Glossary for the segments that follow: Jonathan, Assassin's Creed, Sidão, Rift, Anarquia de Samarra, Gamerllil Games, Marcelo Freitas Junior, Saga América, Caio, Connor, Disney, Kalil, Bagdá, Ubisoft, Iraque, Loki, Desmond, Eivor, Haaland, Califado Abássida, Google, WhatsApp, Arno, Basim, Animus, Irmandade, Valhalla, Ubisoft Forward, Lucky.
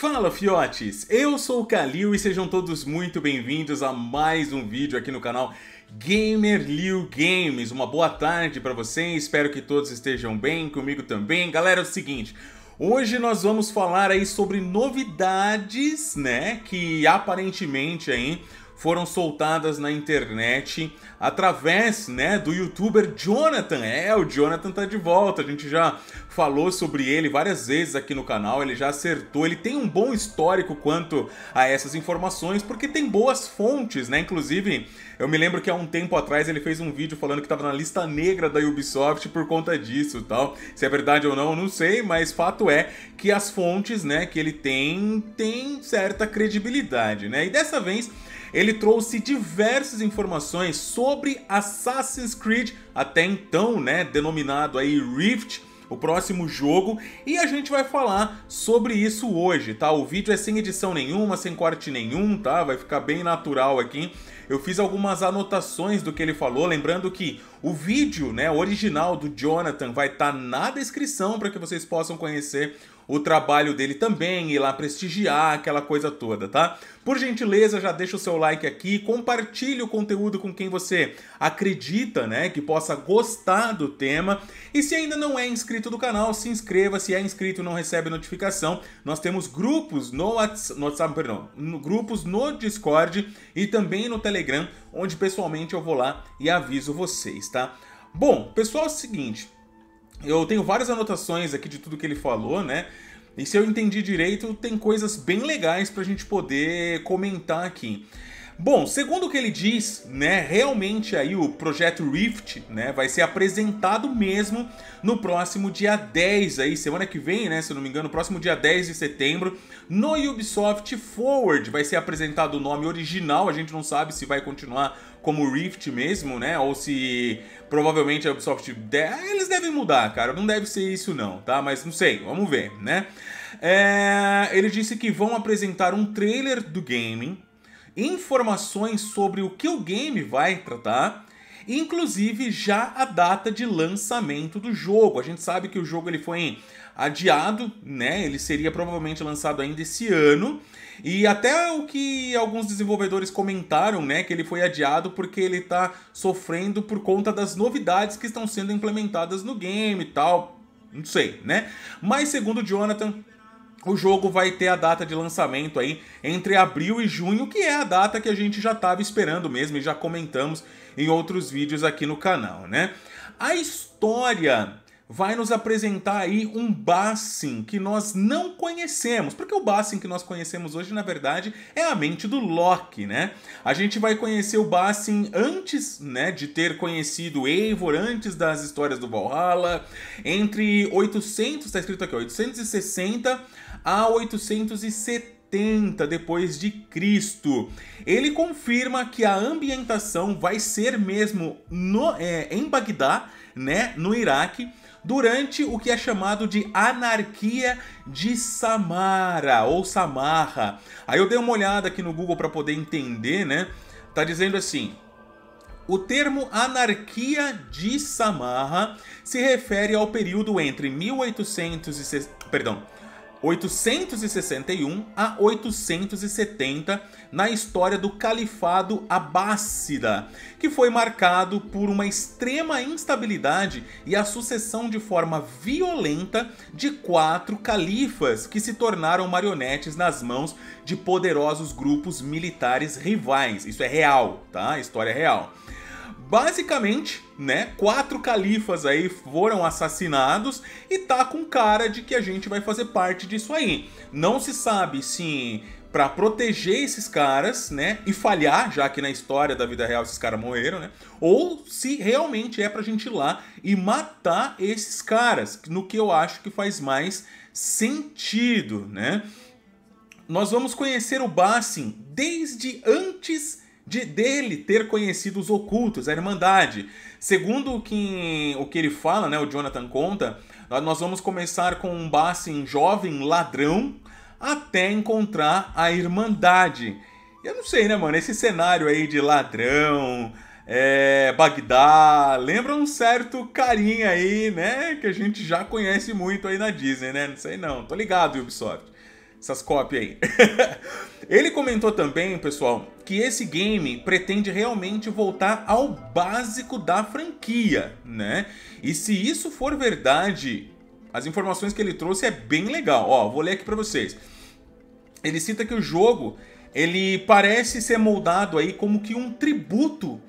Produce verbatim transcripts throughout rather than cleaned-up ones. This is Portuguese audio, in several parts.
Fala, fiotes! Eu sou o Kalil e sejam todos muito bem-vindos a mais um vídeo aqui no canal Gamerllil Games. Uma boa tarde pra vocês, espero que todos estejam bem, comigo também. Galera, é o seguinte, hoje nós vamos falar aí sobre novidades, né, que aparentemente aí foram soltadas na internet através, né, do youtuber Jonathan. É, o Jonathan tá de volta, a gente já falou sobre ele várias vezes aqui no canal, ele já acertou, ele tem um bom histórico quanto a essas informações, porque tem boas fontes, né, inclusive eu me lembro que há um tempo atrás ele fez um vídeo falando que tava na lista negra da Ubisoft por conta disso e tal, se é verdade ou não, eu não sei, mas fato é que as fontes, né, que ele tem, tem certa credibilidade, né, e dessa vez ele trouxe diversas informações sobre Assassin's Creed, até então, né, denominado aí Rift, o próximo jogo, e a gente vai falar sobre isso hoje, tá? O vídeo é sem edição nenhuma, sem corte nenhum, tá? Vai ficar bem natural aqui. Eu fiz algumas anotações do que ele falou, lembrando que o vídeo, né, original do Jonathan vai estar na descrição para que vocês possam conhecer o trabalho dele também, ir lá prestigiar, aquela coisa toda, tá? Por gentileza, já deixa o seu like aqui, compartilhe o conteúdo com quem você acredita, né, que possa gostar do tema. E se ainda não é inscrito do canal, se inscreva. Se é inscrito e não recebe notificação, nós temos grupos no WhatsApp, no WhatsApp, perdão, grupos no Discord e também no Telegram, onde pessoalmente eu vou lá e aviso vocês, tá? Bom, pessoal, é o seguinte, eu tenho várias anotações aqui de tudo que ele falou, né? E se eu entendi direito, tem coisas bem legais pra gente poder comentar aqui. Bom, segundo o que ele diz, né, realmente aí o projeto Rift, né, vai ser apresentado mesmo no próximo dia dez, aí, semana que vem, né, se eu não me engano, próximo dia dez de setembro, no Ubisoft Forward. Vai ser apresentado o nome original, a gente não sabe se vai continuar como Rift mesmo, né, ou se provavelmente a Ubisoft... De... Eles devem mudar, cara, não deve ser isso não, tá? Mas não sei, vamos ver, né? É... Ele disse que vão apresentar um trailer do game, informações sobre o que o game vai tratar, inclusive já a data de lançamento do jogo. A gente sabe que o jogo ele foi adiado, né? Ele seria provavelmente lançado ainda esse ano, e até o que alguns desenvolvedores comentaram, né, que ele foi adiado porque ele tá sofrendo por conta das novidades que estão sendo implementadas no game e tal, não sei, né? Mas segundo Jonathan, o jogo vai ter a data de lançamento aí entre abril e junho, que é a data que a gente já estava esperando mesmo e já comentamos em outros vídeos aqui no canal, né? A história vai nos apresentar aí um Basim que nós não conhecemos, porque o Basim que nós conhecemos hoje, na verdade, é a mente do Loki, né? A gente vai conhecer o Basim antes, né, de ter conhecido Eivor, antes das histórias do Valhalla, entre oitocentos, está escrito aqui, oitocentos e sessenta a oitocentos e setenta depois de Cristo. Ele confirma que a ambientação vai ser mesmo no, é, em Bagdá, né, no Iraque, durante o que é chamado de Anarquia de Samarra, ou Samarra. Aí eu dei uma olhada aqui no Google para poder entender, né? Tá dizendo assim: o termo Anarquia de Samarra se refere ao período entre mil oitocentos e sessenta, perdão, oitocentos e sessenta e um a oitocentos e setenta na história do Califado Abássida, que foi marcado por uma extrema instabilidade e a sucessão de forma violenta de quatro califas que se tornaram marionetes nas mãos de poderosos grupos militares rivais. Isso é real, tá? História real. Basicamente, né, quatro califas aí foram assassinados e tá com cara de que a gente vai fazer parte disso aí. Não se sabe se para proteger esses caras, né, e falhar, já que na história da vida real esses caras morreram, né, ou se realmente é pra gente ir lá e matar esses caras, no que eu acho que faz mais sentido, né. Nós vamos conhecer o Basim desde antes de dele ter conhecido os ocultos, a Irmandade. Segundo o que, o que ele fala, né, o Jonathan conta, nós vamos começar com um Basim jovem ladrão até encontrar a Irmandade. Eu não sei, né, mano, esse cenário aí de ladrão, é, Bagdá, lembra um certo carinha aí, né, que a gente já conhece muito aí na Disney, né, não sei não, tô ligado, Ubisoft. essas cópias aí. Ele comentou também, pessoal, que esse game pretende realmente voltar ao básico da franquia, né? E se isso for verdade, as informações que ele trouxe é bem legal. Ó, vou ler aqui pra vocês. Ele cita que o jogo, ele parece ser moldado aí como que um tributo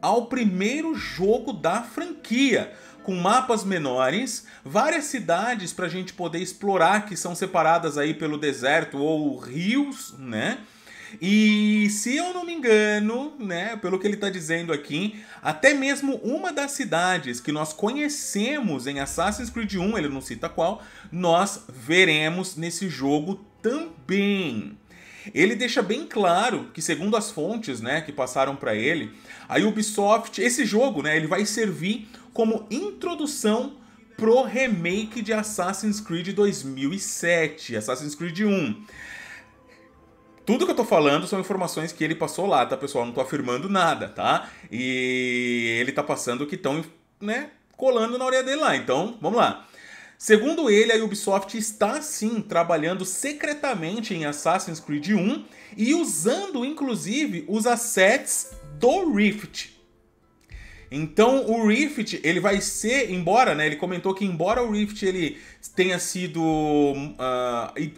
ao primeiro jogo da franquia, com mapas menores, várias cidades para a gente poder explorar, que são separadas aí pelo deserto ou rios, né? E se eu não me engano, né, pelo que ele está dizendo aqui, até mesmo uma das cidades que nós conhecemos em Assassin's Creed um, ele não cita qual, nós veremos nesse jogo também. Ele deixa bem claro que, segundo as fontes, né, que passaram para ele, a Ubisoft, esse jogo, né, ele vai servir como introdução pro remake de Assassin's Creed dois mil e sete, Assassin's Creed um. Tudo que eu tô falando são informações que ele passou lá, tá, pessoal? Não tô afirmando nada, tá? E ele tá passando que estão, né, colando na orelha dele lá. Então, vamos lá. Segundo ele, a Ubisoft está, sim, trabalhando secretamente em Assassin's Creed um e usando, inclusive, os assets do Rift. Então, o Rift, ele vai ser, embora, né, ele comentou que embora o Rift ele tenha sido, uh,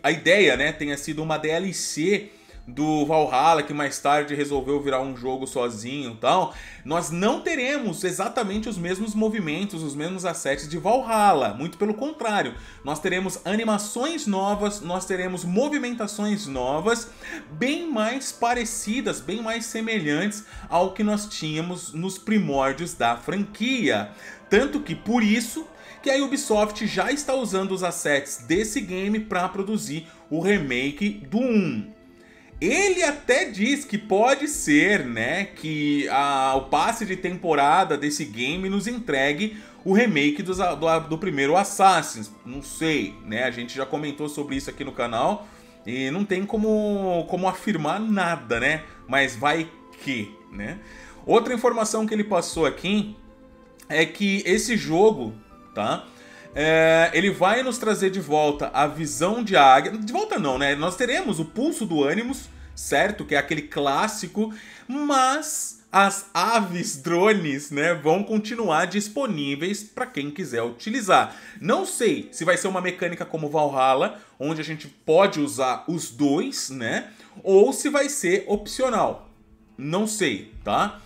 a ideia, né, tenha sido uma D L C do Valhalla, que mais tarde resolveu virar um jogo sozinho e tal, nós não teremos exatamente os mesmos movimentos, os mesmos assets de Valhalla, muito pelo contrário. Nós teremos animações novas, nós teremos movimentações novas, bem mais parecidas, bem mais semelhantes ao que nós tínhamos nos primórdios da franquia. Tanto que, por isso, que a Ubisoft já está usando os assets desse game para produzir o remake do um. Ele até diz que pode ser, né, que a, o passe de temporada desse game nos entregue o remake do, do, do primeiro Assassin's. Não sei, né, a gente já comentou sobre isso aqui no canal e não tem como, como afirmar nada, né, mas vai que, né. Outra informação que ele passou aqui é que esse jogo, tá, É, ele vai nos trazer de volta a visão de águia. De volta não, né? Nós teremos o pulso do Animus, certo? Que é aquele clássico. Mas as aves drones, né, vão continuar disponíveis para quem quiser utilizar. Não sei se vai ser uma mecânica como Valhalla, onde a gente pode usar os dois, né? Ou se vai ser opcional. Não sei, tá?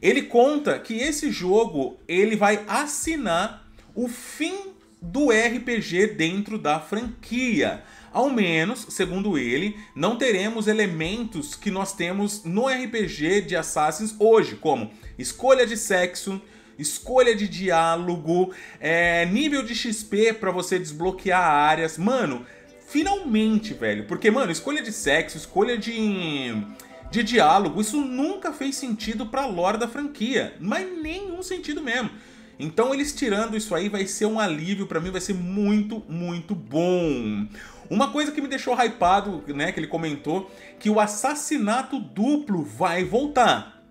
Ele conta que esse jogo, ele vai assinar o fim do R P G dentro da franquia. Ao menos, segundo ele, não teremos elementos que nós temos no R P G de Assassin's hoje, como escolha de sexo, escolha de diálogo, é, nível de X P para você desbloquear áreas. Mano, finalmente, velho. Porque, mano, escolha de sexo, escolha de, de diálogo, isso nunca fez sentido pra lore da franquia. Mas nenhum sentido mesmo. Então eles tirando isso aí vai ser um alívio pra mim, vai ser muito, muito bom. Uma coisa que me deixou hypado, né, que ele comentou, que o assassinato duplo vai voltar,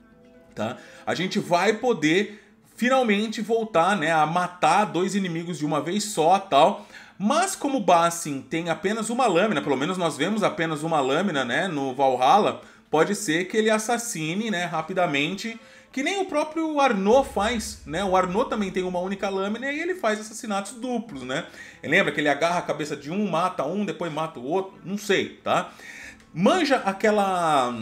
tá? A gente vai poder finalmente voltar, né, a matar dois inimigos de uma vez só, tal. Mas como o Basim tem apenas uma lâmina, pelo menos nós vemos apenas uma lâmina, né, no Valhalla, pode ser que ele assassine, né, rapidamente, que nem o próprio Arno faz, né? O Arno também tem uma única lâmina e ele faz assassinatos duplos, né? Lembra que ele agarra a cabeça de um, mata um, depois mata o outro, não sei, tá? Manja aquela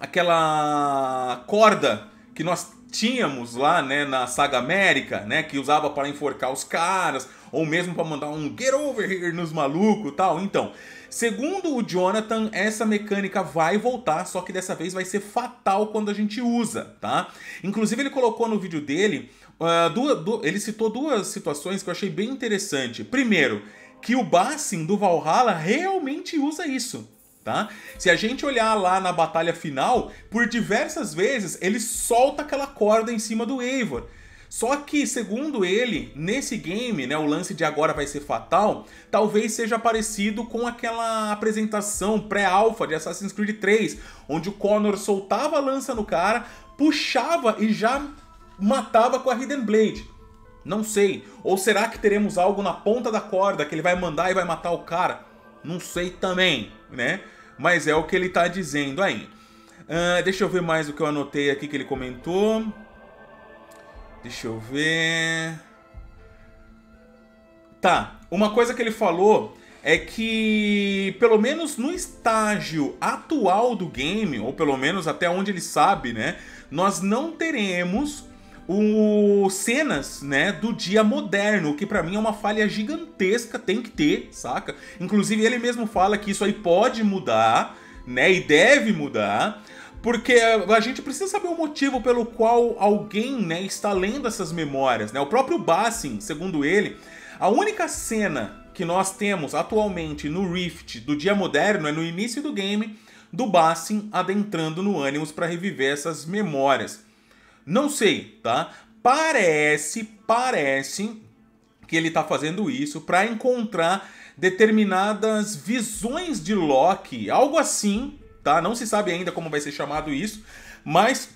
aquela corda que nós tínhamos lá, né, na Saga América, né, que usava para enforcar os caras ou mesmo para mandar um get over here nos malucos, tal. Então, segundo o Jonathan, essa mecânica vai voltar, só que dessa vez vai ser fatal quando a gente usa, tá? Inclusive ele colocou no vídeo dele, uh, duas, duas, ele citou duas situações que eu achei bem interessante. Primeiro, que o Basim do Valhalla realmente usa isso, tá? Se a gente olhar lá na batalha final, por diversas vezes ele solta aquela corda em cima do Eivor. Só que, segundo ele, nesse game, né, o lance de agora vai ser fatal, talvez seja parecido com aquela apresentação pré-alpha de Assassin's Creed três, onde o Connor soltava a lança no cara, puxava e já matava com a Hidden Blade. Não sei. Ou será que teremos algo na ponta da corda que ele vai mandar e vai matar o cara? não sei também, né? Mas é o que ele tá dizendo aí. Uh, deixa eu ver mais o que eu anotei aqui que ele comentou. Deixa eu ver... Tá, uma coisa que ele falou é que, pelo menos no estágio atual do game, ou pelo menos até onde ele sabe, né? Nós não teremos o... cenas, né, do dia moderno, que pra mim é uma falha gigantesca, tem que ter, saca? Inclusive ele mesmo fala que isso aí pode mudar, né, e deve mudar, porque a gente precisa saber o motivo pelo qual alguém, né, está lendo essas memórias, né? O próprio Basim, segundo ele, a única cena que nós temos atualmente no Rift do dia moderno é no início do game, do Basim adentrando no Animus para reviver essas memórias. Não sei, tá? Parece, parece que ele tá fazendo isso para encontrar determinadas visões de Loki, algo assim, tá? Não se sabe ainda como vai ser chamado isso, mas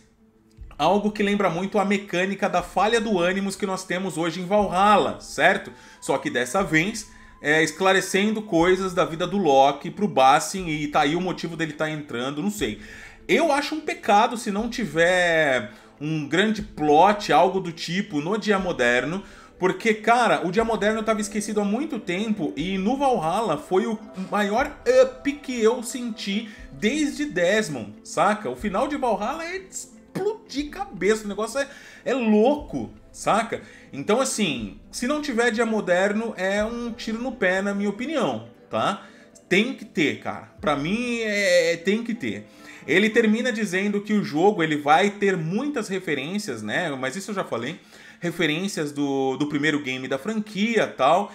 algo que lembra muito a mecânica da falha do Animus que nós temos hoje em Valhalla, certo? Só que dessa vez é, esclarecendo coisas da vida do Loki pro Basim, e tá aí o motivo dele tá entrando, não sei. Eu acho um pecado se não tiver um grande plot, algo do tipo, no dia moderno, porque, cara, o dia moderno estava esquecido há muito tempo, e no Valhalla foi o maior up que eu senti desde Desmond, saca? O final de Valhalla é explodir cabeça, o negócio é, é louco, saca? Então, assim, se não tiver dia moderno, é um tiro no pé, na minha opinião, tá? Tem que ter, cara. Pra mim, é, tem que ter. Ele termina dizendo que o jogo ele vai ter muitas referências, né? Mas isso eu já falei. Referências do, do primeiro game da franquia e tal.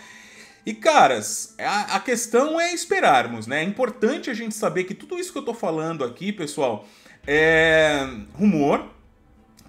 E, caras, a, a questão é esperarmos, né? É importante a gente saber que tudo isso que eu tô falando aqui, pessoal, é rumor,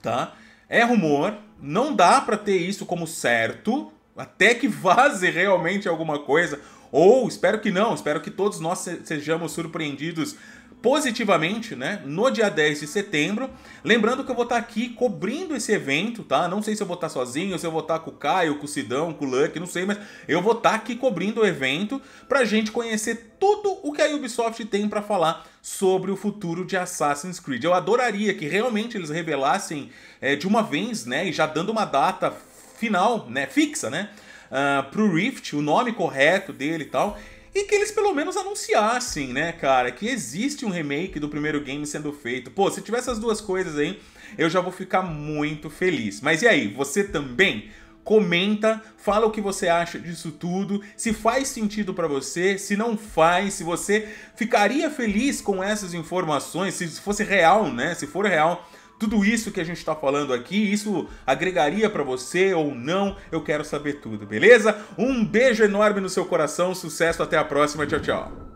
tá? É rumor. Não dá pra ter isso como certo, até que vaze realmente alguma coisa. Ou, espero que não, espero que todos nós sejamos surpreendidos positivamente, né, no dia dez de setembro. Lembrando que eu vou estar aqui cobrindo esse evento, tá? Não sei se eu vou estar sozinho, se eu vou estar com o Caio, com o Sidão, com o Lucky, não sei, mas eu vou estar aqui cobrindo o evento pra gente conhecer tudo o que a Ubisoft tem pra falar sobre o futuro de Assassin's Creed. Eu adoraria que realmente eles revelassem é, de uma vez, né, e já dando uma data final, né, fixa, né, uh, pro Rift, o nome correto dele e tal. E que eles pelo menos anunciassem, né, cara, que existe um remake do primeiro game sendo feito. Pô, se tiver essas duas coisas aí, eu já vou ficar muito feliz. Mas e aí, você também? Comenta, fala o que você acha disso tudo, se faz sentido pra você, se não faz, se você ficaria feliz com essas informações, se fosse real, né, se for real... Tudo isso que a gente tá falando aqui, isso agregaria pra você ou não? Eu quero saber tudo, beleza? Um beijo enorme no seu coração, sucesso, até a próxima, tchau, tchau!